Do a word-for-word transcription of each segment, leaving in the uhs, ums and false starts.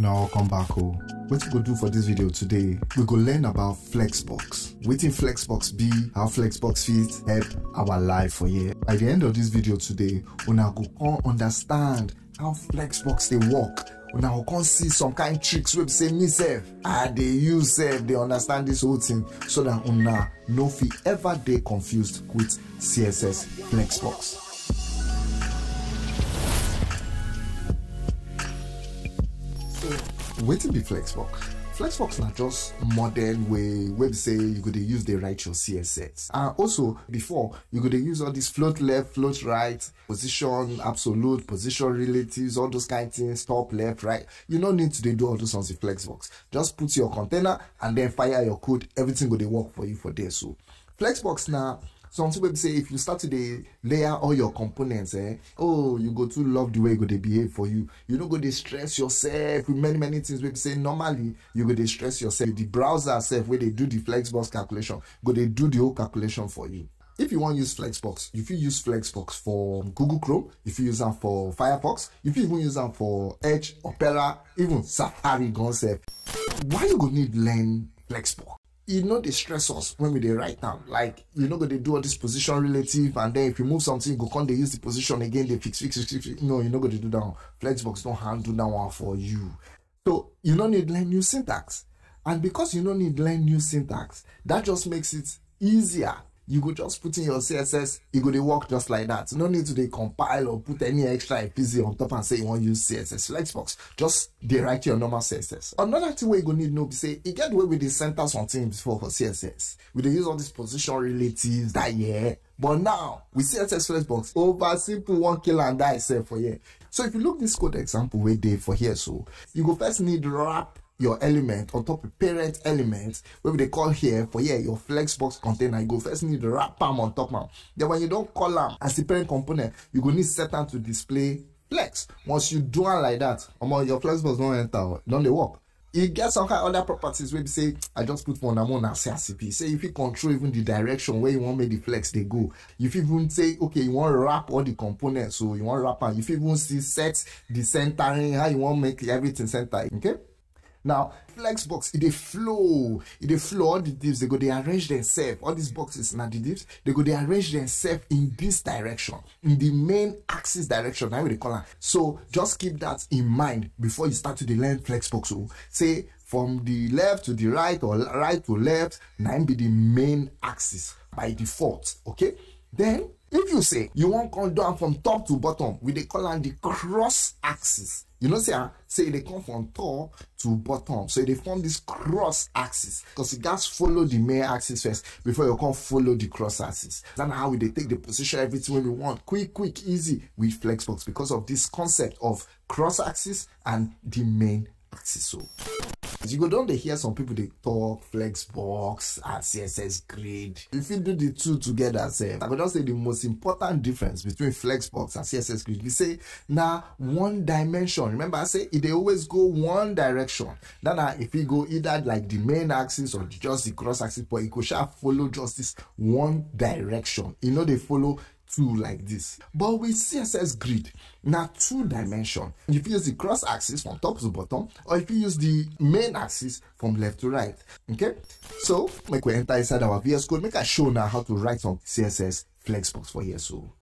Now come back home. What we go do for this video today, we go learn about Flexbox. Wetin Flexbox be, how Flexbox fit help our life for here. By the end of this video today, we now go all understand how Flexbox they work. We now can see some kind of tricks we say me self, ah they use self, they understand this whole thing, so that we now no fee ever they confused with C S S Flexbox. Wetin be Flexbox? Flexbox na just modern way where say you could use the write your C S S. And also before you could use all these float left, float right, position absolute, position relatives, all those kind of things, top left, right. You don't need to do all those things with Flexbox. Just put your container and then fire your code. Everything will work for you for there. So Flexbox now. Something we say if you start to layer all your components, eh? Oh, you go to love the way go they behave for you. You don't go to stress yourself with many many things. We say normally you go to stress yourself. The browser self where they do the Flexbox calculation, go they do the whole calculation for you. If you want to use Flexbox, if you use Flexbox for Google Chrome, if you use them for Firefox, if you even use them for Edge, Opera, even Safari, gone self. Why you go need learn Flexbox? You know the stress us when we they write down. Like you know they do all this position relative, and then if you move something, go con they use the position again, they fix, fix, fix, fix. No, you're not going to do that one. Flexbox don't handle that one for you. So you don't need to learn new syntax. And because you don't need to learn new syntax, that just makes it easier. You go just put in your C S S, you go they work just like that. No need to they compile or put any extra F P Z on top and say you want to use C S S Flexbox. Just they write your normal C S S. Another thing where you go need to know, say you get away with the center something before for C S S. We they use all these position relatives that yeah. But now with C S S Flexbox, over simple one kill and die itself for here. So if you look this code example where they for here, so you go first need wrap your element on top of parent element, where they call here for here your Flexbox container. You go first need to wrap them on top now. Then when you don't call them as the parent component, you go need set them to display flex. Once you do it like that, your Flexbox don't enter, don't they work? It gets some kind of other properties where they say, I just put one amount and say C P. Say if you control even the direction where you want to make the flex, they go. If you even say, okay, you want to wrap all the components, so you want to wrap them. If you even see set the centering, how you want to make everything center, okay? Now, Flexbox, it they flow, it they flow all the divs, they go, they arrange themselves, all these boxes and the divs, they go, they arrange themselves in this direction, in the main axis direction, that's what they call it. So, just keep that in mind before you start to learn Flexbox. So, say, from the left to the right or right to left, now be the main axis by default, okay? Then, if you say you want to come down from top to bottom, we they call it the cross axis. You know, say, say they come from top to bottom. So they form this cross axis. Because you guys follow the main axis first before you can follow the cross axis. That's how we they take the position, everything when we want. Quick, quick, easy with Flexbox because of this concept of cross axis and the main axis. So as you go down, they hear some people they talk Flexbox and C S S grid. If you do the two together, say, I would just say the most important difference between Flexbox and C S S grid. We say now one dimension. Remember, I say it they always go one direction. Then uh, if you go either like the main axis or just the cross axis, but it could follow just this one direction. You know they follow two like this, but with C S S grid, now two dimension. If you use the cross axis from top to bottom, or if you use the main axis from left to right, okay? So, make we enter inside our V S Code, make I show now how to write some C S S Flexbox for here. So,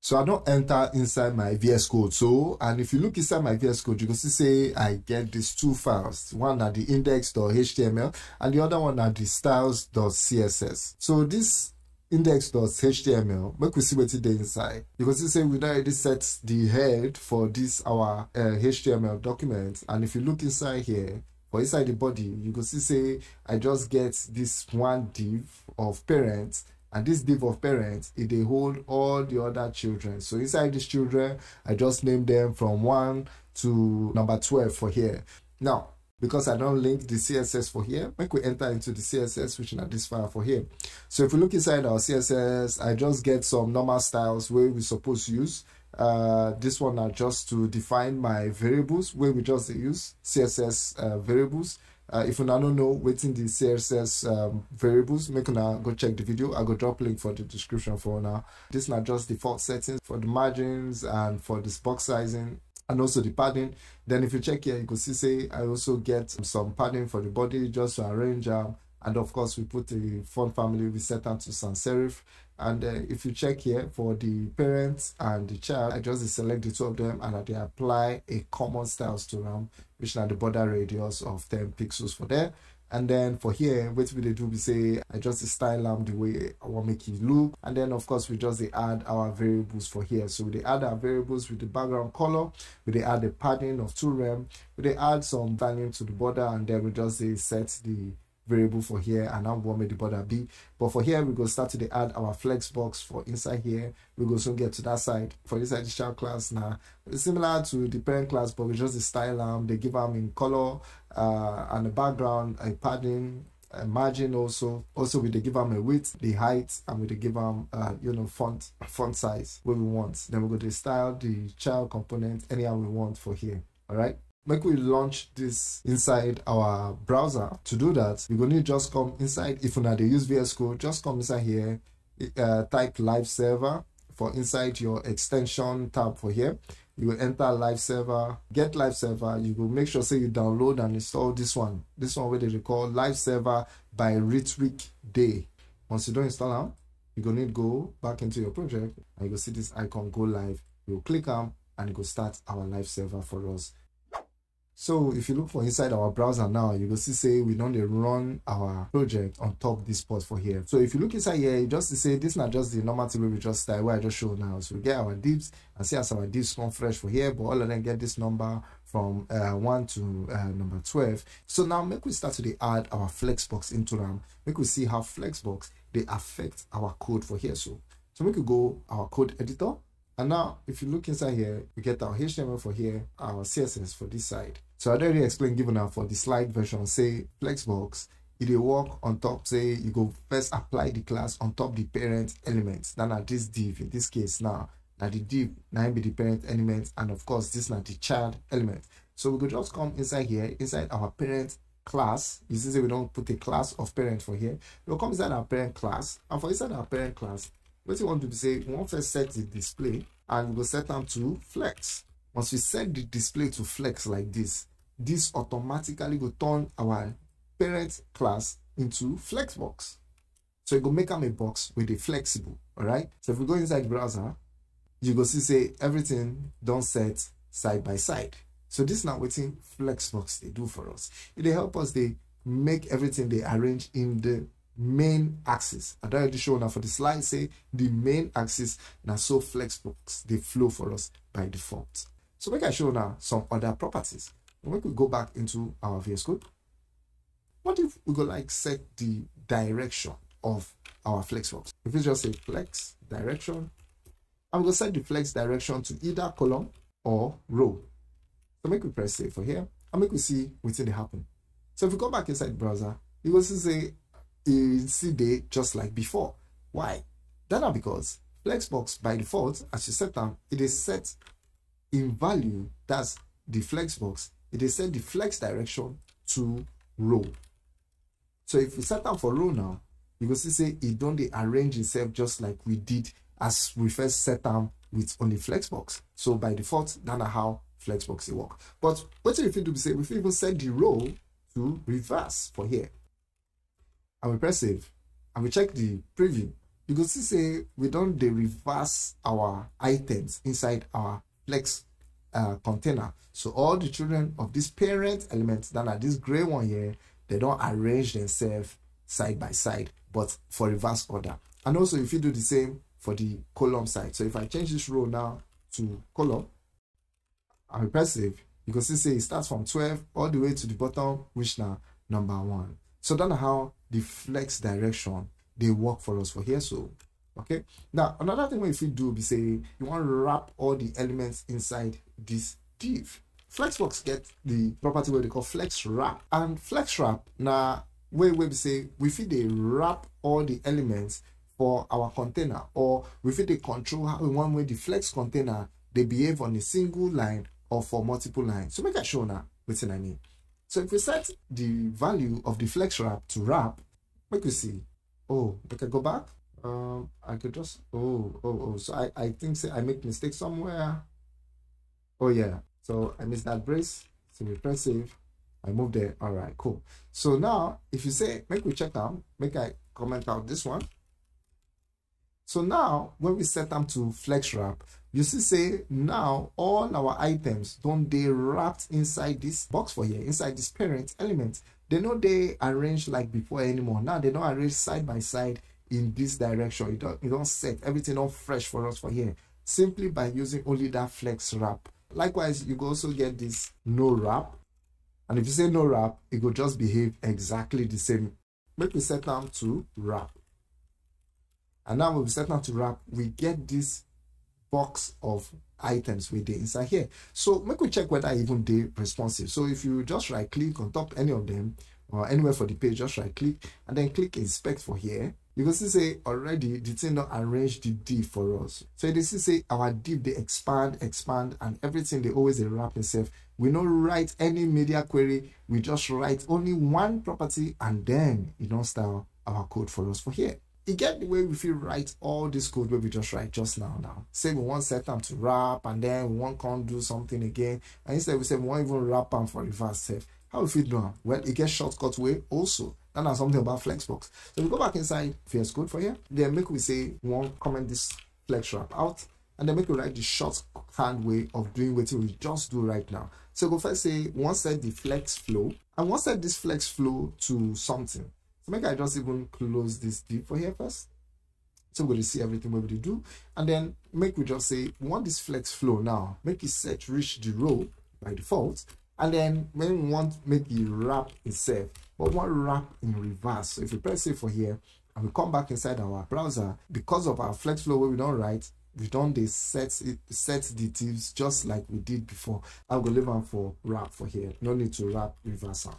so I don't enter inside my V S Code. So, and if you look inside my V S Code, you can see say I get these two files. One at the index dot H T M L, and the other one at the styles dot C S S. So this index dot H T M L, make we see what's there inside. You can see say we already set the head for this our uh, H T M L document, and if you look inside here, or inside the body, you can see say I just get this one div of parents, and this div of parents, it they hold all the other children. So inside these children, I just name them from one to number twelve for here. Now, because I don't link the C S S for here, make we enter into the C S S, which is not this file for here. So if we look inside our C S S, I just get some normal styles where we supposed to use. Uh, this one are just to define my variables where we just use C S S uh, variables. Uh, if you don't know what's in the C S S um, variables, make now go check the video. I go drop link for the description for now. This is not just default settings for the margins and for this box sizing. and also the padding. Then if you check here, you can see say I also get some padding for the body just to arrange them. Um, and of course we put a font family, we set them to sans serif. And uh, if you check here for the parents and the child, I just select the two of them and I apply a common styles to them, which are the border radius of ten pixels for there. And then for here, what we do, we say I just style them the way I want to make it look. And then of course we just add our variables for here. So we add our variables with the background color, we add the padding of two rem, we add some styling to the border, and then we just say set the variable for here, and now what may the border be. But for here we go start to add our flex box for inside here. We go soon get to that side for inside the child class. Now it's similar to the parent class, but we just style them. They give them in color uh and the background, a padding, a margin. Also also we they give them a width, the height, and we they give them uh you know font font size what we want. Then we're going to style the child component anyhow we want for here. All right, make we launch this inside our browser. To do that, you're gonna just come inside. If you now they use V S Code, just come inside here, uh, type live server for inside your extension tab for here. You will enter live server, get live server. You will make sure say you download and install this one. This one where they call live server by Ritwick Dey. Once you don't install them, you're gonna go back into your project and you will see this icon go live. You will click on and it will start our live server for us. So if you look for inside our browser now, you will see say we don't run our project on top this port for here. So if you look inside here, you just to say this is not just the normal table we just style where I just show now. So we get our divs and see as our divs come fresh for here, but all of them get this number from uh, one to uh, number twelve. So now make we start to add our flexbox into them. Make we see how flexbox they affect our code for here. So so we could go our code editor. And now, if you look inside here, we get our H T M L for here, our C S S for this side. So I already explained given now for the slide version, say flexbox, it will work on top, say you go first apply the class on top the parent elements. Then at this div, in this case now, that the div, now be the parent elements, and of course, this is not the child element. So we could just come inside here, inside our parent class. You see, we don't put a class of parent for here. We'll come inside our parent class, and for inside our parent class, what you want to say, we want to set the display and we'll set them to flex. Once we set the display to flex like this, this automatically will turn our parent class into flexbox. So it will make them a box with a flexible. All right. So if we go inside the browser, you go see say everything done set side by side. So this is now what flexbox they do for us. It help us, they make everything they arrange in the main axis. I already show now for the slide say the main axis now, so flexbox they flow for us by default. So we can show now some other properties. We could go back into our V S Code. What if we go like set the direction of our flexbox? If we just say flex direction, I'm gonna set the flex direction to either column or row. So make we press save for here and make we see what's going to happen. So if we go back inside the browser, you will see say you see they just like before. Why? That are because flexbox by default, as you set them, it is set in value. That's the flexbox. It is set the flex direction to row. So if we set them for row now, you can see say it don't they arrange itself just like we did as we first set them with only flexbox. So by default, that's how flexbox it work. But what if you do say if we even set the row to reverse for here? I will press save and we check the preview. You can see say we don't they reverse our items inside our flex uh, container. So all the children of this parent element that are this gray one here, they don't arrange themselves side by side, but for reverse order. And also if you do the same for the column side. So if I change this row now to column, I will press save. You can see say it starts from twelve all the way to the bottom, which now number one. So that's how the flex direction they work for us for here. So okay, now another thing if we do be say you want to wrap all the elements inside this div. Flexbox get the property where they call flex wrap, and flex wrap now where we say we fit they wrap all the elements for our container, or we fit they control how in one way the flex container they behave on a single line or for multiple lines. So make a show now what's in I mean. So if we set the value of the flex wrap to wrap, we could see, oh, I can go back. Um, I could just, oh, oh, oh. So I, I think say I make mistake somewhere. Oh yeah, So I missed that brace. So we press save. I move there. All right, cool. So now if you say, make we check out, make I comment out this one. So now when we set them to flex wrap, you see say now all our items don't they wrapped inside this box for here, inside this parent element. They know they arrange like before anymore. Now they don't arrange side by side in this direction. You don't, you don't set everything all fresh for us for here, simply by using only that flex wrap. Likewise, you can also get this no wrap. And if you say no wrap, it will just behave exactly the same. Make we set down to wrap. And now when we set down to wrap, we get this box of items with the inside here. So make we check whether even they responsive. So if you just right click on top any of them or anywhere for the page, just right click and then click inspect for here. You can see say already the thing don't arrange the div for us. So you can see say our div they expand, expand, and everything they always they wrap itself. We don't write any media query. We just write only one property and then it don't style our code for us for here. You get the way if you write all this code where we just write just now now. Say we want set them to wrap and then we want can't do something again. And instead we say we won't even wrap them for reverse self. How if we do that? Well, it gets shortcut way also. And that's something about Flexbox. So we go back inside V S Code for here. Then make we say we want comment this flex wrap out. And then make we write the shorthand way of doing what we just do right now. So go first say we want set the flex flow. And we want set this flex flow to something. So make I just even close this div for here first. So we're going to see everything we will do. And then make we just say we want this flex flow now. Make it set reach the row by default. And then when we want make it wrap itself, but one wrap in reverse. So if we press save for here and we come back inside our browser, because of our flex flow where we don't write, we don't they set it set the divs just like we did before. I'll go leave them for wrap for here. No need to wrap reverse out.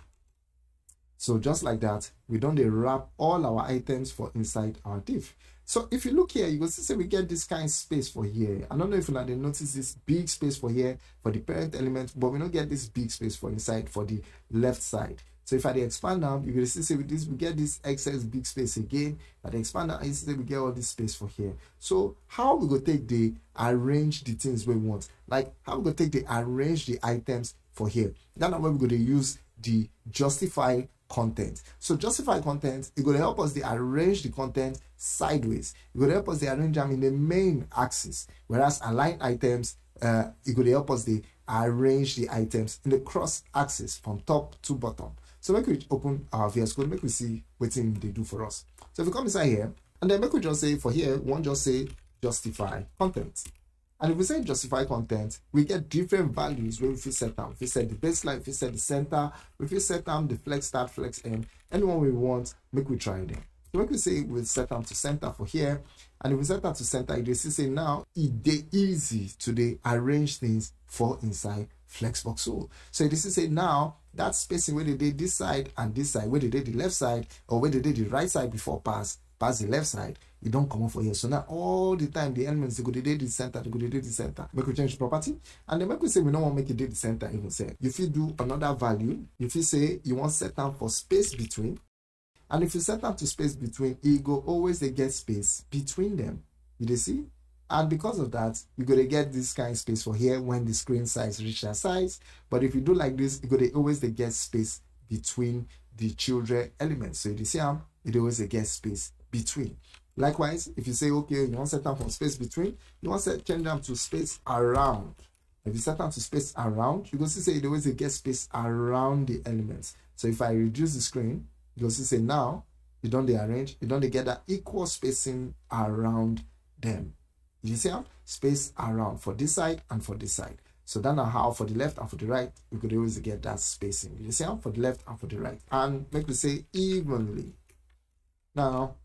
So just like that, we don't they wrap all our items for inside our div. So if you look here, you will see we get this kind of space for here. I don't know if you already notice this big space for here for the parent element, but we don't get this big space for inside for the left side. So if I expand now, you will see with this we get this excess big space again. But expand now, you see we get all this space for here. So how we go take the arrange the things we want? Like how we go take the arrange the items for here? That's where we're going to use the justify content. So justify content, it will help us to arrange the content sideways. It will help us to arrange them in the main axis, whereas align items, uh, it will help us to arrange the items in the cross axis from top to bottom. So make we open our V S Code, make we see what thing they do for us. So if we come inside here, and then make we just say for here, one just say justify content. And if we say justify content, we get different values where we set them. If we set the baseline, if we set the center, if we set them the flex start, flex end, anyone we want, make we try them. So make we say we'll set them to center for here. And if we set that to center, you see say now it's easy to they arrange things for inside Flexbox. So, so this is say now that spacing where they did this side and this side, where they did the left side or where they did the right side before pass, pass the left side. You don't come up for here. So now all the time the elements they go they did the center, they go they did the center. Make we change property and then make we say we don't want to make it did the center even say. If you do another value, if you say you want set down for space between, and if you set down to space between, it go always they get space between them. You they see? And because of that, you're going to get this kind of space for here when the screen size reaches that size. But if you do like this, you're going to always they get space between the children elements. So you see how it always they get space between. Likewise, if you say, okay, you want to set them from space between, you want to change them to space around. If you set them to space around, you can see say it always they get space around the elements. So if I reduce the screen, you can see say now, you don't they arrange, you don't they get that equal spacing around them. You see how space around for this side and for this side. So that's how for the left and for the right, we could always get that spacing. You see how for the left and for the right. And make we say evenly. Now,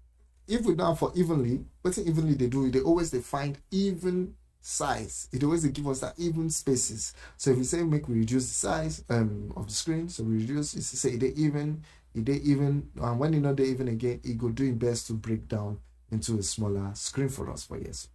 if we now for evenly, what's evenly they do? They always they find even size. It always they give us that even spaces. So if we say make we reduce the size um, of the screen, so we reduce, you say they even, they even, and when you know they even again, it could do its best to break down into a smaller screen for us for years.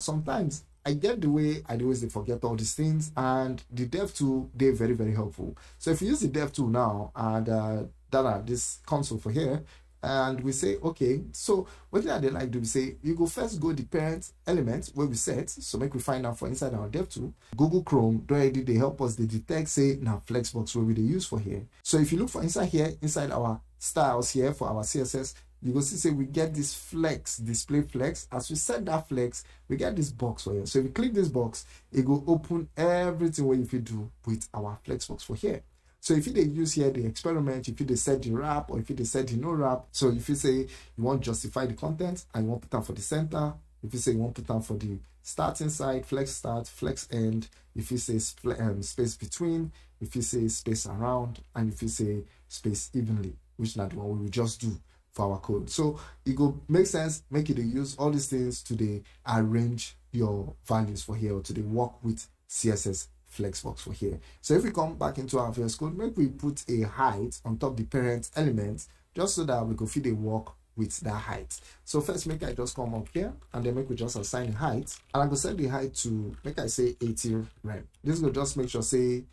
Sometimes I get the way I always they forget all these things, and the dev tool they're very very helpful. So if you use the dev tool now and uh that are this console for here, and we say, okay, so what are they like do we say, you go first go the parent element where we set, so make we find out for inside our dev tool. Google Chrome, don't already they help us, they detect, say, now Flexbox, where we they use for here. So if you look for inside here, inside our styles here for our C S S, you go see, say we get this flex, display flex. As we set that flex, we get this box for here. So if you click this box, it will open everything what you can do with our Flexbox for here. So if you they use here the experiment, if you they set the wrap or if you they set the no wrap, so if you say you want to justify the content and you want to put down for the center, if you say you want to put down for the starting side, flex start, flex end, if you say um, space between, if you say space around, and if you say space evenly, which is not the one we will just do for our code. So it go make sense, make it use all these things to the arrange your values for here or to the work with C S S Flexbox for here. So if we come back into our V S Code, maybe we put a height on top the parent element just so that we could fit a work with that height. So first make I just come up here and then make we just assign the height, and I go set the height to make I say eighty rem. This will just make sure say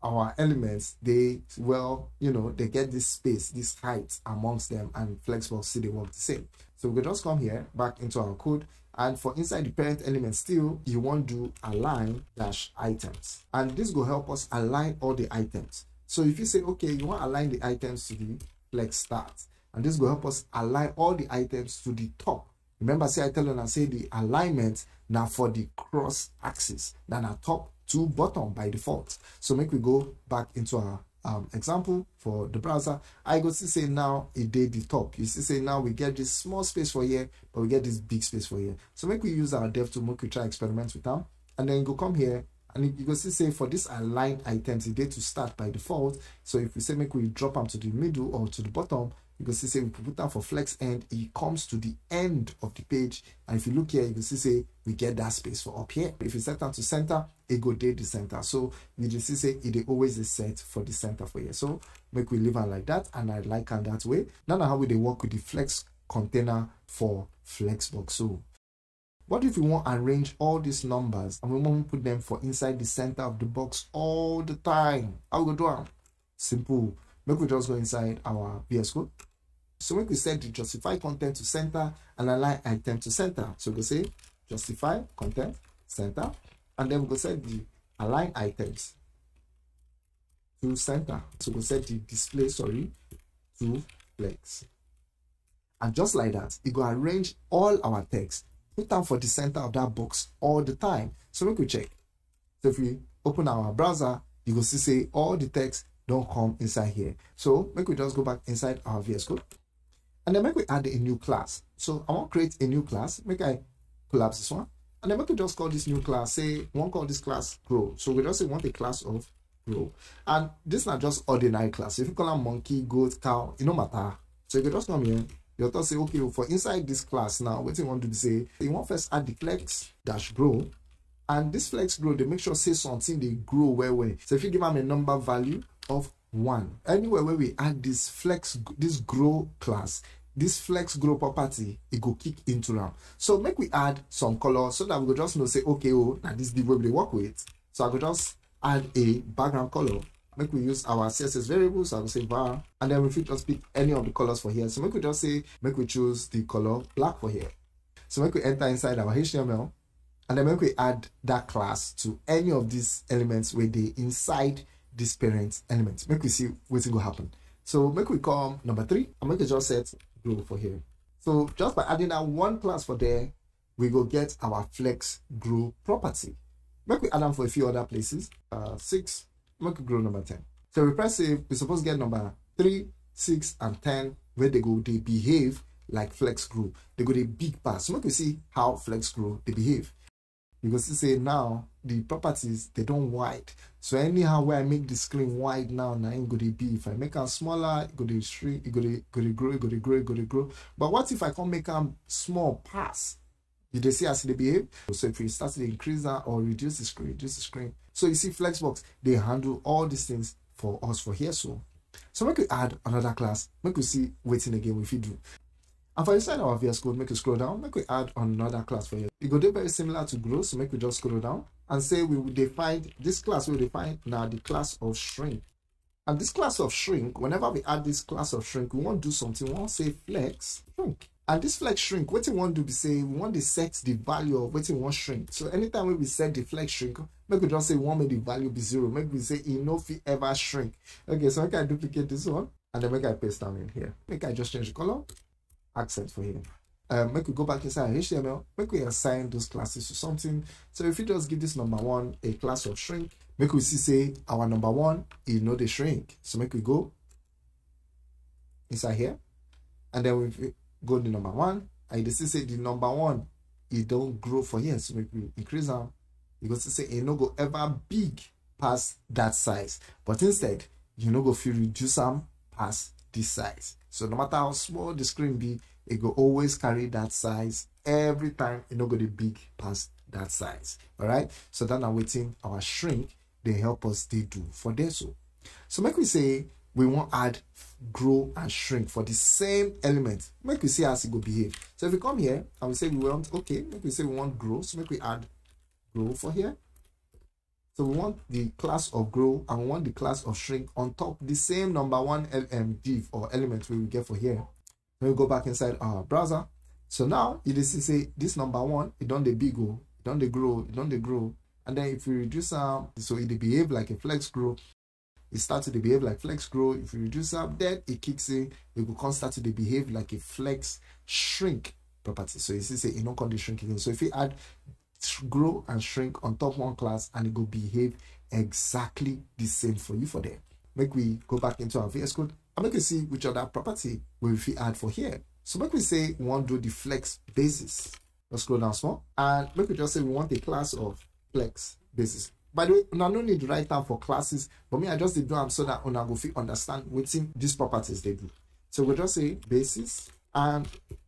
our elements, they, well, you know, they get this space, this height amongst them, and Flexbox see they work the same. So we can just come here back into our code, and for inside the parent element still, you want to do align-items, and this will help us align all the items. So if you say, okay, you want to align the items to the flex start, and this will help us align all the items to the top. Remember, say I tell them, I say the alignment now for the cross axis, then our top to bottom by default. So make we go back into our um, example for the browser. I go to say now it did the top. You see say now we get this small space for here, but we get this big space for here. So make we use our dev tool, make we try experiment with them, and then go come here and you go see say for this align items it did to start by default. So if we say make we drop them to the middle or to the bottom, you can see say we put down for flex end, it comes to the end of the page, and if you look here, you can see say we get that space for up here. If you set down to center, it go date the center, so you can see say it always is set for the center for here. So make we leave it like that, and I like it that way. Now how would they work with the flex container for Flexbox? So what if we want to arrange all these numbers and we want to put them for inside the center of the box all the time? How we go do them? Simple. Make we just go inside our V S Code. So we can set the justify content to center and align item to center. So we say justify content center, and then we can set the align items to center. So we set the display sorry to flex, and just like that, it will arrange all our text. Put down for the center of that box all the time. So we can check. So if we open our browser, you will see say all the text don't come inside here. So make we just go back inside our V S Code, and then make we add a new class. So I want to create a new class. Make I collapse this one, and then make we just call this new class. Say we want to call this class grow. So we just say we want a class of grow, and this is not just ordinary class. If you call a monkey, goat, cow, it no matter. So you can just come here. You just say okay. For inside this class now, what you want to do? Say you want first add the flex dash grow, and this flex grow they make sure say something they grow where where. So if you give them a number value of one, anywhere where we add this flex, this grow class, this flex grow property, it go kick into them. So make we add some color so that we just know say okay, oh, now this is the way we work with. So I could just add a background color. Make we use our C S S variables. I will say var, and then we could just pick any of the colors for here. So make we just say make we choose the color black for here. So make we enter inside our H T M L, and then make we add that class to any of these elements where they inside this parent element. Make we see what's going to happen. So make we come number three and make we just set grow for here. So just by adding that one class for there, we go get our flex grow property. Make we add them for a few other places. Uh, six, make we grow number ten. So we press save, we're supposed to get number three, six, and ten where they go, they behave like flex grow. They go the big pass. So make we see how flex grow they behave. You can see say now the properties they don't wide. So anyhow where I make the screen wide now, now it gonna be if I make them smaller, it gonna shrink, it gonna gonna grow, it gonna grow, it gonna grow. But what if I can make them small pass? You they see as they behave. So if we start to increase that or reduce the screen, reduce the screen. So you see Flexbox, they handle all these things for us for here. So so make we add another class, make we see waiting again if you do. And for inside our V S Code, make you scroll down, make we add another class for you. It will be very similar to grow, so make we just scroll down and say we will define this class. We will define now the class of shrink. And this class of shrink, whenever we add this class of shrink, we want to do something. We want to say flex shrink. And this flex shrink, what you want to be saying, we want to set the value of what you want shrink. So anytime we set the flex shrink, make we just say we want make the value be zero. Make we say it no fit ever shrink. Okay, so I can duplicate this one and then make I paste down in here. Make I just change the color, accent for here. Um, make we go back inside H T M L. Make we assign those classes to something. So if you just give this number one a class of shrink, make we see say our number one is not a shrink. So make we go inside here, and then we go to number one, and you see say the number one it don't grow for here. So make we increase them. You go to say it no go ever big past that size, but instead you no go feel reduce them past this size. So no matter how small the screen be, it go always carry that size every time. It no go the big past that size. All right, so then I'm waiting our shrink they help us they do for this. So so make we say we want add grow and shrink for the same element. Make we see how it go behave. So if we come here and we say we want, okay, make we say we want grow, so make we add grow for here. So we want the class of grow and we want the class of shrink on top the same number one L M div or element we will get for here. Then we go back inside our browser. So now you see say this number one it done the big O, it done the grow, it done the grow, and then if we reduce um so it behave like a flex grow. It starts to behave like flex grow. If you reduce up that, it kicks in. It will constantly start to behave like a flex shrink property. So you see, say, it don't come to shrink again. So if you add grow and shrink on top one class, and it will behave exactly the same for you for there. Make we go back into our V S Code and make you see which other property will we add for here. So make we say we want to do the flex basis. Let's scroll down small and make we just say we want a class of flex basis. By the way, una no need to write down for classes, but me I just did do them so that una go fit understand what these properties they do. So we'll just say basis, and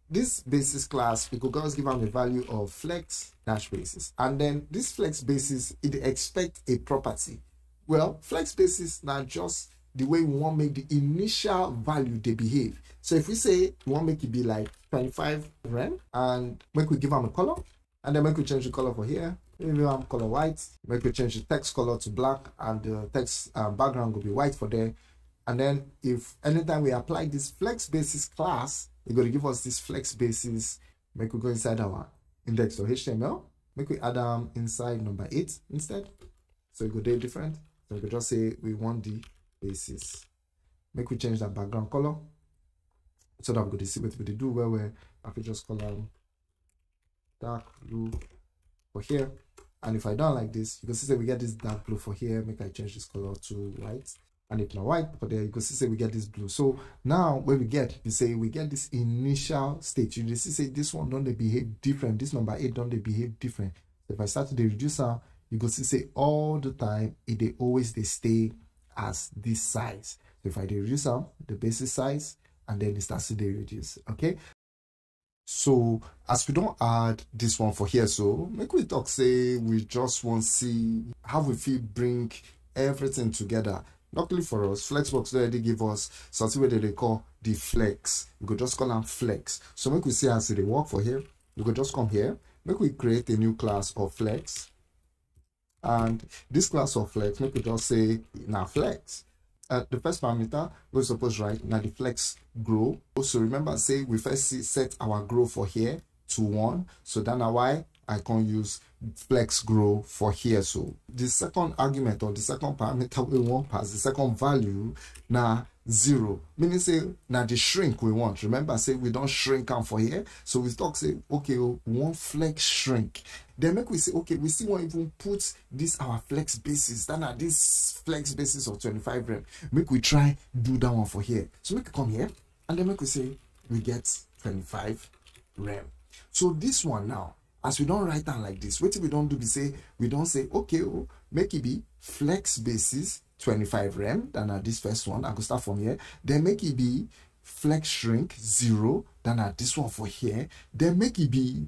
this basis class we could just give them a value of flex dash basis, and then this flex basis it expect a property. Well, flex basis now just the way we want to make the initial value they behave. So if we say we want to make it be like twenty-five rand, and make we give them a color, and then make we change the color for here. Maybe I'm color white. Make we change the text color to black, and the text um, background will be white for there. And then if anytime we apply this flex basis class, it's going to give us this flex basis. Make we go inside our index.html. Make we add um, inside number eight instead. So it could be different. So we could just say we want the basis. Make we change that background color. So that we could see what we do where we I could just color dark blue for here. And if I don't like this, you can see that we get this dark blue for here. Make I change this color to white. And if not white, but there you can see that we get this blue. So now when we get, we say we get this initial state. You can see say this one don't they behave different. This number eight don't they behave different. So if I start to the reducer, you can see say all the time it they always they stay as this size. So if I the reducer, the basis size, and then it starts to the reduce. Okay. So as we don't add this one for here, so make we talk say we just want to see how we feel bring everything together. Luckily for us, Flexbox already give us something where they call the flex. We could just call them flex. So make we see how they work for here. We could just come here, make we create a new class of flex, and this class of flex make we just say now flex. Uh, the first parameter we're supposed to write now the flex grow. Also remember say we first see, set our grow for here to one, so that's why I can use flex grow for here. So the second argument or the second parameter we want pass the second value now zero, meaning say now the shrink we want. Remember say we don't shrink them for here, so we talk say okay one flex shrink. Then make we say okay we still want even put this our flex basis, then at this flex basis of twenty-five rand, make we try do that one for here. So make we come here and then make we say we get twenty-five rand. So this one now, as we don't write down like this, what we don't do we say we don't say okay oh, make it be flex basis twenty-five rand, then at this first one I could start from here, then make it be flex shrink zero, then at this one for here, then make it be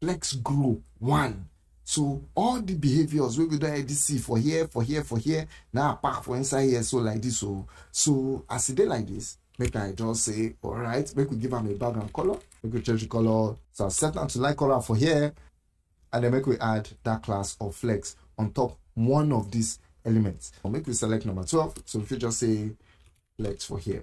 flex grow one. So all the behaviors we will do A D C for here, for here, for here, now apart for inside here, so like this. So so as it did like this, make I just say all right, make we give them a background color, make we change the color, so I'll set them to light color for here, and then make we add that class of flex on top one of this elements. I'll make we select number twelve. So if you just say flex for here,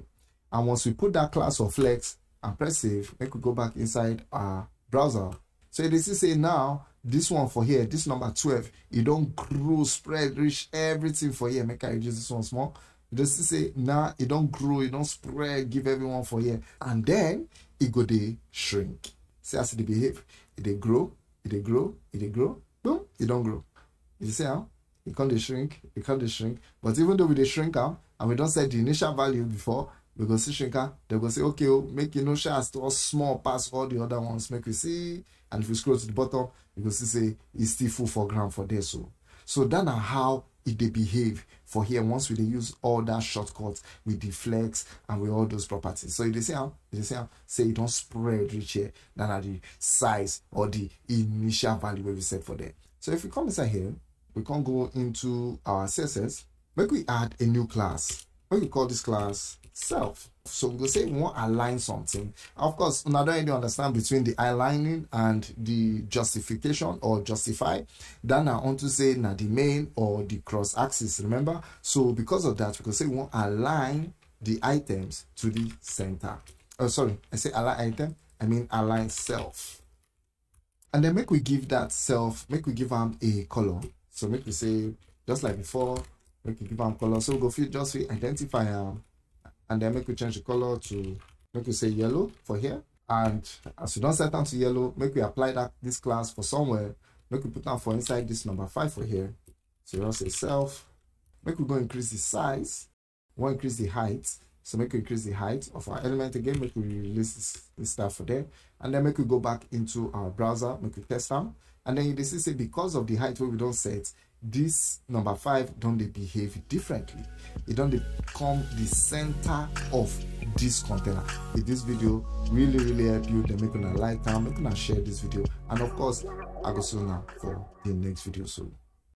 and once we put that class of flex and press save, make we go back inside our browser. So this is say now this one for here, this number twelve, you don't grow, spread, reach everything for here. Make I reduce this one small. This is say now it don't grow, it don't spread, give everyone for here, and then it go dey shrink. See as it behave, it dey grow, it dey grow, it dey grow, boom, it don't grow. You see how? It can't dey shrink, it can't dey shrink. But even though we dey shrink out and we don't set the initial value before, we go see shrinker, they go say, okay, oh, make you no share store small past all the other ones, make you see. And if you scroll to the bottom, you go see say it's still full foreground for there. So so that are how it they behave for here once we they use all that shortcuts with the flex and with all those properties. So if they say how they say how say it don't spread reach here, that are the size or the initial value where we set for there. So if we come inside here, we can go into our C S S, make we add a new class. We call this class self. So we go say we want to align something. Of course, I don't really understand between the aligning and the justification or justify. Then I want to say now the main or the cross axis, remember? So because of that, we can say we want to align the items to the center. Oh, sorry, I say align item, I mean align self. And then make we give that self, make we give them a color. So make we say, just like before, make we give them color. So we go feel just we identify them. And then make we change the color to, make we say yellow for here. And as we don't set down to yellow, make we apply that this class for somewhere. Make we put down for inside this number five for here. So we'll say self. Make we go increase the size. We'll increase the height. So make we increase the height of our element again. Make we release this, this stuff for there. And then make we go back into our browser. Make we test them. And then you see say because of the height where we don't set, this number five don't they behave differently. It don't become the center of this container. If this video really really help you, then make gonna like down, make gonna share this video, and of course I go see you now for the next video soon.